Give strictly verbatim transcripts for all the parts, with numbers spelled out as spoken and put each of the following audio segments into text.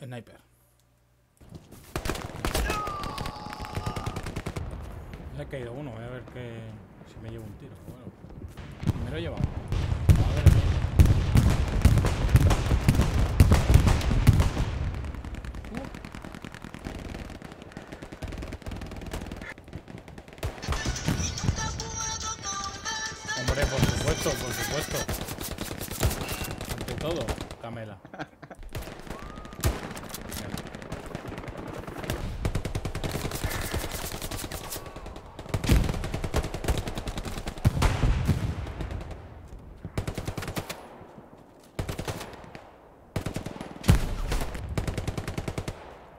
Sniper. Le he caído uno, voy a ver que si me llevo un tiro. Bueno, me lo he llevado. A ver. Uh. Hombre, por supuesto, por supuesto. Ante todo, Camela.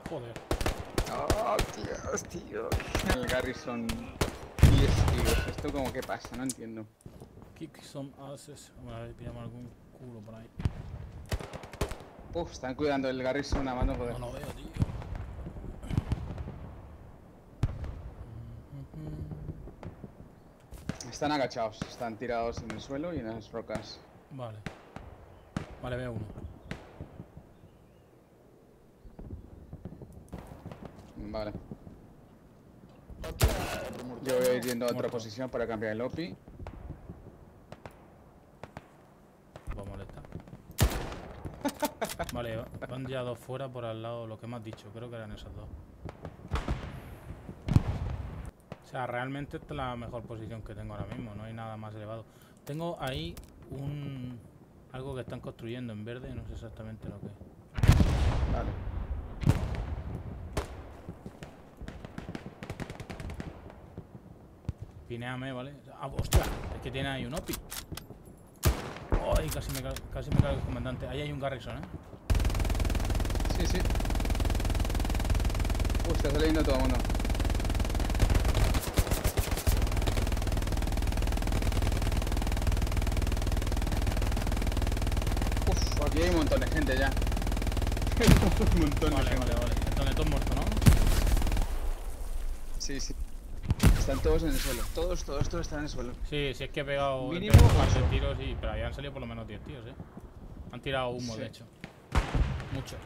Joder. Oh, Dios, tío. El Garrison diez tíos. Esto como que pasa, no entiendo. Kick some asses. Bueno, le pillamos algún culo por ahí. Uf, están cuidando el Garrison a mano poder. No lo veo, tío. Están agachados, están tirados en el suelo y en las rocas. Vale. Vale, veo uno. Vale. Yo voy a ir yendo a otra posición para cambiar el O P I. Va a molestar. Vale, van ya dos fuera por al lado, lo que me has dicho. Creo que eran esas dos. O sea, realmente esta es la mejor posición que tengo ahora mismo. No hay nada más elevado. Tengo ahí un... algo que están construyendo en verde. No sé exactamente lo que es. Vale. Pineame, ¿vale? ¡Ah, hostia! Es que tiene ahí un O P I. ¡Ay! Casi me, casi me cago el comandante. Ahí hay un Garrison, ¿eh? Sí, sí. Uy, está saliendo todo el mundo. Uf, aquí hay un montón de gente ya. Un montón vale, de gente. Vale, vale, vale. Están todos muertos, ¿no? Sí, sí. Están todos en el suelo, todos, todos, todos están en el suelo. Sí, si es que he pegado un par de tiros y... pero ahí han salido por lo menos diez tiros, eh. Han tirado humo, sí. De hecho. Mucho.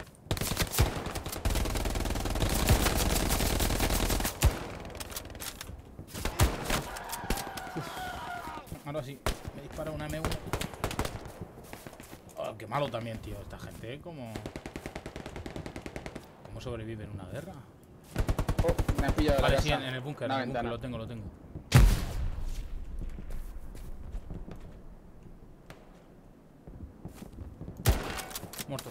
Uf. Ahora sí, me dispara una M uno. Oh, qué malo también, tío, esta gente, ¿eh? Como... ¿cómo sobrevive en una guerra? Oh, me han pillado vale, la sí, casa. En el búnker, no, en el búnker, lo tengo, lo tengo. Muerto.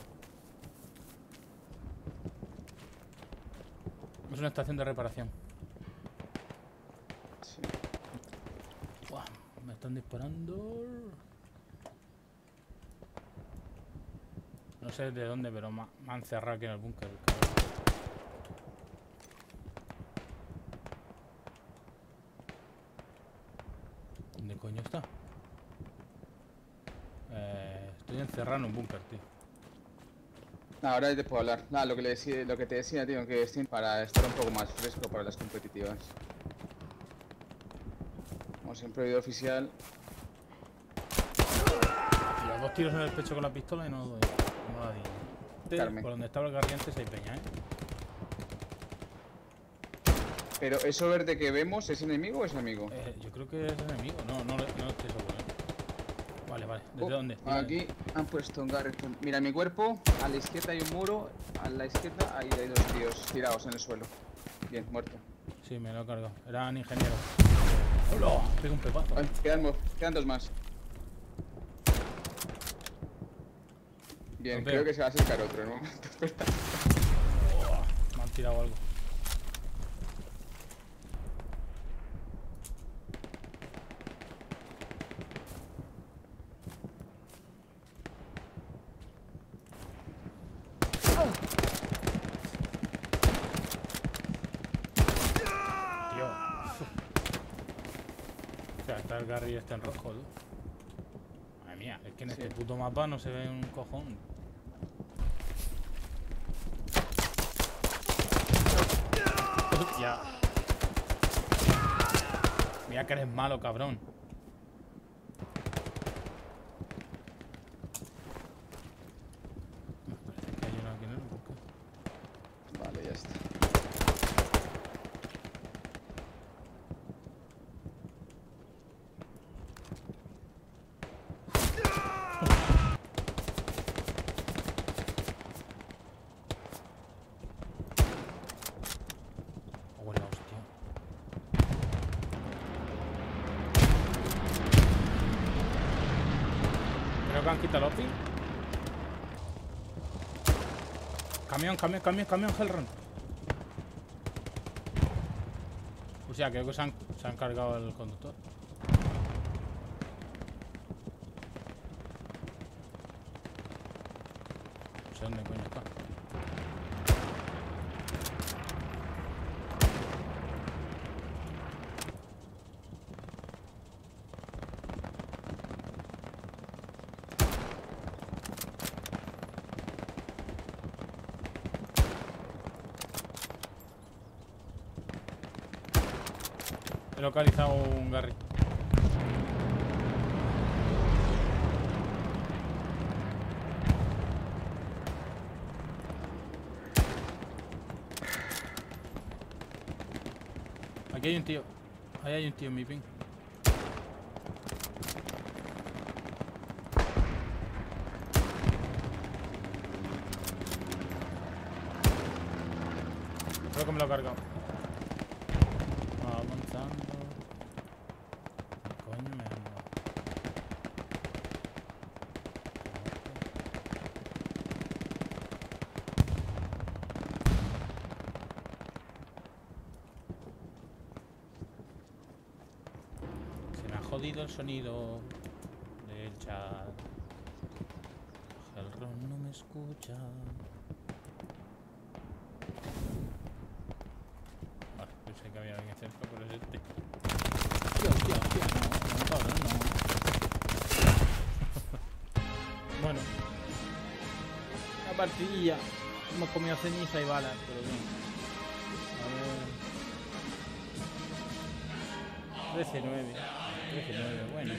Es una estación de reparación. Sí. Uah, me están disparando. No sé de dónde, pero me han cerrado aquí en el búnker. ¿Dónde coño está? Eh, estoy encerrado en un búnker, tío. Ahora te puedo hablar. Nada, lo que, le decía, lo que te decía, tío, que es para estar un poco más fresco para las competitivas. Como siempre, video oficial. Los dos tiros en el pecho con la pistola y no lo doy. No la di. Este, por donde estaba el garriante se hay peña, ¿eh? Pero eso verde que vemos, ¿es enemigo o es amigo? Eh, yo creo que es enemigo, no, no, no estoy seguro. Vale, vale, ¿desde oh, dónde? Aquí han puesto un Garrison. Mira mi cuerpo, a la izquierda hay un muro, a la izquierda hay, hay dos tíos tirados en el suelo. Bien, muerto. Sí, me lo he cargado, eran ingenieros. ¡Hola! Pego un pepazo. Ay, quedan, quedan dos más. Bien, no creo pego. Que se va a acercar otro, ¿no? Oh, me han tirado algo. El Garry está en rojo, tú. Madre mía, es que en sí. Este puto mapa no se ve un cojón. Hostia. Mira que eres malo, cabrón. Parece que hay uno aquí en el bosque. muerto el Opi. Camión, camión, camión, camión, Hellrun. O sea, creo que se han, se han cargado el conductor. No sé dónde coño está. He localizado un Garry. Aquí hay un tío. Ahí hay un tío en mi ping. Creo que me lo he cargado. Jodido el sonido del chat. Hellrun no me escucha. Vale, pensé que había alguien cerca, pero es este. Tío, tío, tío, no, no, no, no. Bueno, la partidilla. Hemos comido ceniza y balas, pero bueno. A ver. trece nueve. trece nueve, bueno.